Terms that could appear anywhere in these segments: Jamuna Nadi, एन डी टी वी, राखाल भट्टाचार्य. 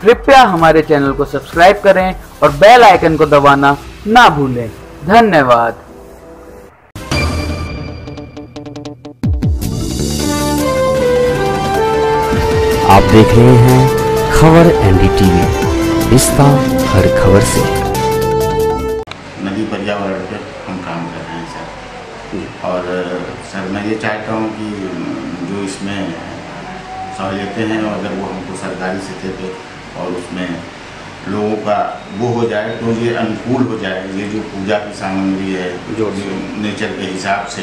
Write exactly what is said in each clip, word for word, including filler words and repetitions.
कृपया हमारे चैनल को सब्सक्राइब करें और बेल आइकन को दबाना ना भूलें। धन्यवाद। आप देख रहे हैं खबर एन डी टी वी, रिश्ता हर खबर से। नदी पर्यावरण पर हम काम कर रहे हैं सर, और सर मैं ये चाहता हूँ कि जो इसमें सहूलियतें हैं अगर वो हमको सरकारी सतह पे और उसमें लोगों का वो हो जाए तो ये अनुकूल हो जाए। ये जो पूजा की सामग्री है जो नेचर के हिसाब से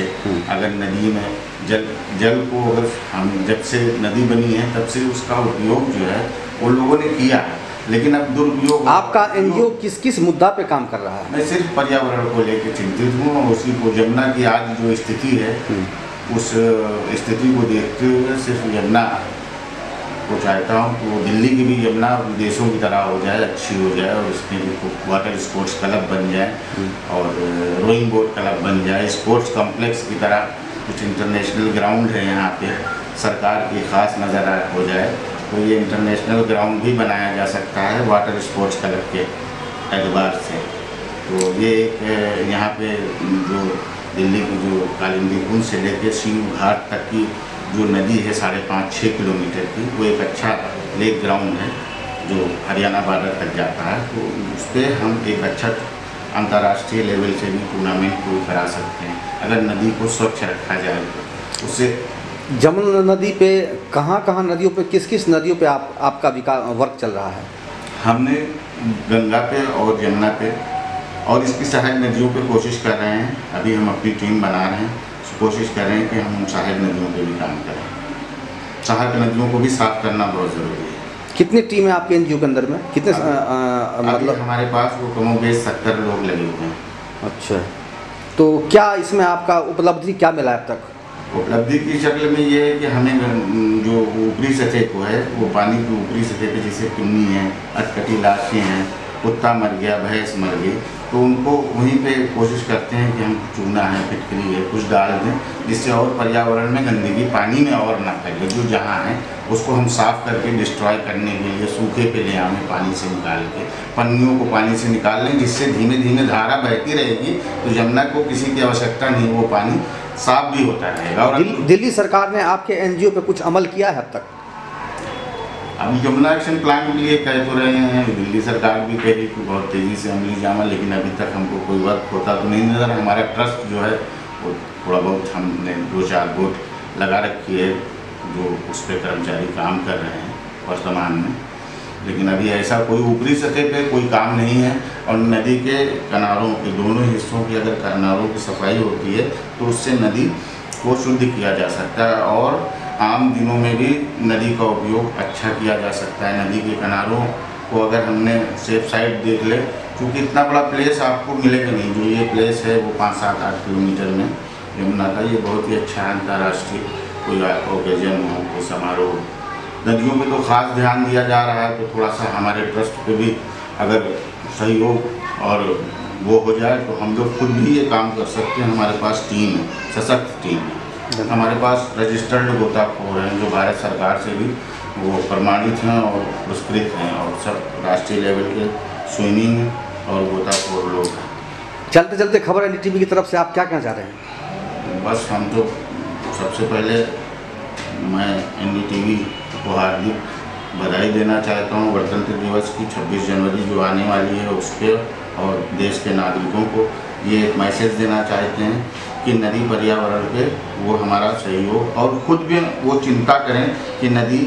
अगर नदी में जल जल को अगर हम जब से नदी बनी है तब से उसका उपयोग जो है वो लोगों ने किया है, लेकिन अब दुरुपयोग। आपका एन जी ओ किस किस मुद्दा पे काम कर रहा है? मैं सिर्फ पर्यावरण को लेकर चिंतित हूँ और उसी को यमुना की आज जो स्थिति है उस स्थिति को देखते हुए सिर्फ यमुना को चाहता हूँ कि वो दिल्ली की भी यमुना विदेशों की तरह हो जाए, अच्छी हो जाए और उसमें वाटर स्पोर्ट्स क्लब बन जाए और रोइंग बोट क्लब बन जाए, स्पोर्ट्स कम्प्लेक्स की तरह कुछ इंटरनेशनल ग्राउंड है यहाँ पे, सरकार की खास नज़र हो जाए तो ये इंटरनेशनल ग्राउंड भी बनाया जा सकता है वाटर स्पोर्ट्स क्लब के एतबार से। तो ये एक यहाँ पे जो दिल्ली की जो कालिंदी कुंज से लेके शिव घाट तक की जो नदी है साढ़े पाँच छः किलोमीटर की, वो एक अच्छा लेक ग्राउंड है जो हरियाणा बॉर्डर तक जाता है, तो उस पर हम एक अच्छा अंतर्राष्ट्रीय लेवल से भी टूर्नामेंट को करा सकते हैं अगर नदी को स्वच्छ रखा जाए तो। उससे जमुना नदी पे कहाँ कहाँ नदियों पे किस किस नदियों पे आप आपका विकास वर्क चल रहा है? हमने गंगा पे और यमुना पे और इसकी सहायक नदियों पे कोशिश कर रहे हैं, अभी हम अपनी टीम बना रहे हैं, कोशिश कर रहे हैं कि हम सहायक नदियों पर भी काम करें। सहायक नदियों को भी साफ करना बहुत ज़रूरी है। कितनी टीम है आपके एन जी ओ के अंदर में? कितने आ, आ, आ, मतलब हमारे पास वो कमों के सत्तर लोग लगे हुए हैं। अच्छा, तो क्या इसमें आपका उपलब्धि क्या मिला अब तक? उपलब्धि की शक्ल में ये है कि हमें जो ऊपरी सतह को है वो पानी की ऊपरी सतह पे जैसे पिन्नी है, अटकटी लाशें हैं, कुत्ता मर गया, भैंस मर गई, तो उनको वहीं पे कोशिश करते हैं कि हम चूना है, फिटकरी है, कुछ डाल दें जिससे और पर्यावरण में गंदगी पानी में और ना फैले। जो जहाँ है उसको हम साफ करके डिस्ट्रॉय करने के लिए सूखे पे ले आएं, पानी से निकाल के पन्नियों को पानी से निकाल लें, जिससे धीमे धीमे धारा बहती रहेगी तो यमुना को किसी की आवश्यकता नहीं, वो पानी साफ भी होता रहेगा। और दिल, दिल्ली सरकार ने आपके एन जी ओ पे कुछ अमल किया है अब तक? हम यमुना एक्शन प्लान के लिए कह तो रहे हैं, दिल्ली सरकार भी कह रही कि बहुत तेज़ी से अमली जामा, लेकिन अभी तक हमको कोई वर्क होता तो नहीं नजर। हमारा ट्रस्ट जो है वो थोड़ा बहुत हमने दो चार वोट लगा रखी है जो उस पर कर्मचारी काम कर रहे हैं वर्तमान में, लेकिन अभी ऐसा कोई ऊपरी सतह पे कोई काम नहीं है। और नदी के किनारों के दोनों हिस्सों की अगर किनारों की सफाई होती है तो उससे नदी को शुद्ध किया जा सकता है और आम दिनों में भी नदी का उपयोग अच्छा किया जा सकता है। नदी के किनारों को अगर हमने सेफ साइड देख ले, क्योंकि इतना बड़ा प्लेस आपको मिलेगा नहीं, जो ये प्लेस है वो पाँच सात आठ किलोमीटर में यमुना का, ये बहुत ही अच्छा अंतर्राष्ट्रीय कोई ओकेजन हो, कोई समारोह, नदियों पे तो खास ध्यान दिया जा रहा है, तो थोड़ा सा हमारे ट्रस्ट पे भी अगर सहयोग और वो हो जाए तो हम लोग खुद भी ये काम कर सकते हैं। हमारे पास टीम है, सशक्त टीम है, हमारे पास रजिस्टर्ड गोताखोर हैं जो भारत सरकार से भी वो प्रमाणित हैं और पुरस्कृत हैं और सब राष्ट्रीय लेवल के स्विमिंग और गोताखोर लोग हैं। चलते चलते खबर एन डी टी वी की तरफ से आप क्या कहना चाह रहे हैं? बस हम तो सबसे पहले मैं एन डी टी वी को हार्दिक बधाई देना चाहता हूँ गणतंत्र दिवस की छब्बीस जनवरी जो आने वाली है उस पर, और देश के नागरिकों को ये एक मैसेज देना चाहते हैं कि नदी पर्यावरण पे वो हमारा सहयोग और ख़ुद भी वो चिंता करें कि नदी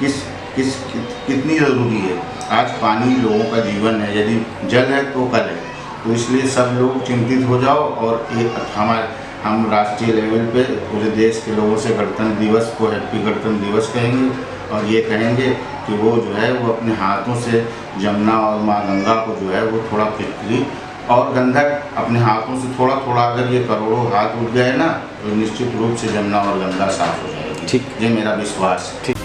किस किस कित, कितनी ज़रूरी है। आज पानी लोगों का जीवन है, यदि जल है तो कल है, तो इसलिए सब लोग चिंतित हो जाओ और ये हमारे हम राष्ट्रीय लेवल पे पूरे देश के लोगों से गणतंत्र दिवस को हैप्पी गणतंत्र दिवस कहेंगे और ये कहेंगे कि वो जो है वो अपने हाथों से जमुना और माँ गंगा को जो है वो थोड़ा फिटकरी और गंधक अपने हाथों से थोड़ा थोड़ा अगर ये करोड़ों हाथ उठ गए ना तो निश्चित रूप से जमुना और गंगा साफ हो जाएगी। ठीक, ये मेरा विश्वास है। ठीक,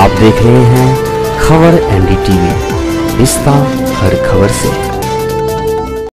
आप देख रहे हैं खबर एन डी टी वी, रिश्ता हर खबर से।